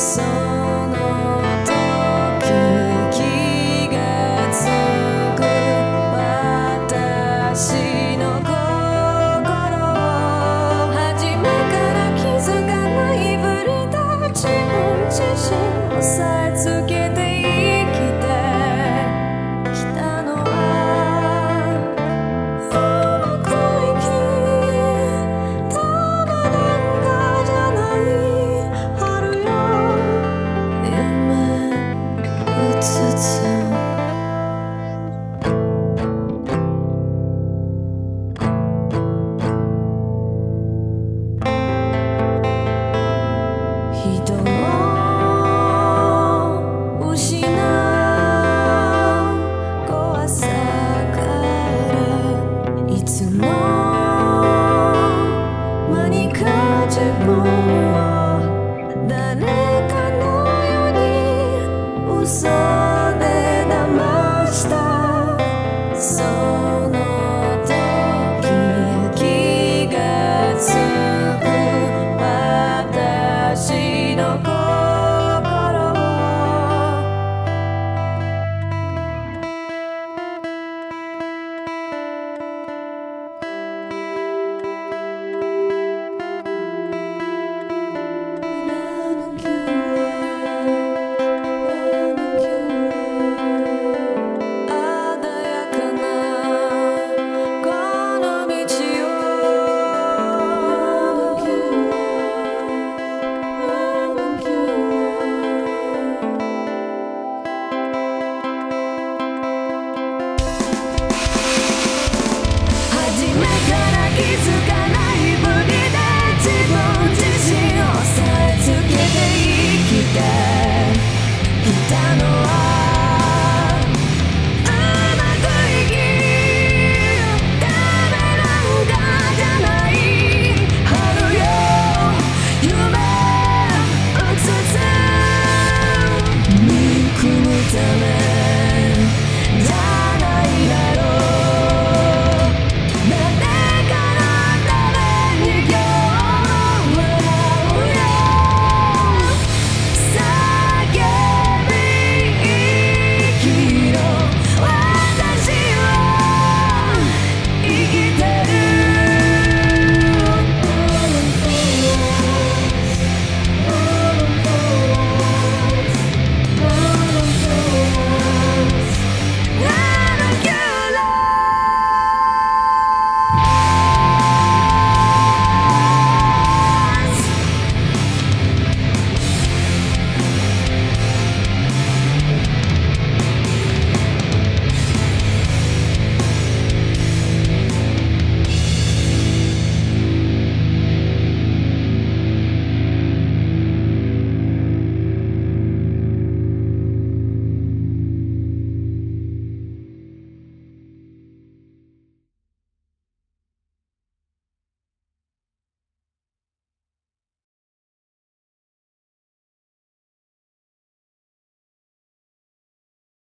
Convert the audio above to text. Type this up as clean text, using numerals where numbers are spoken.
So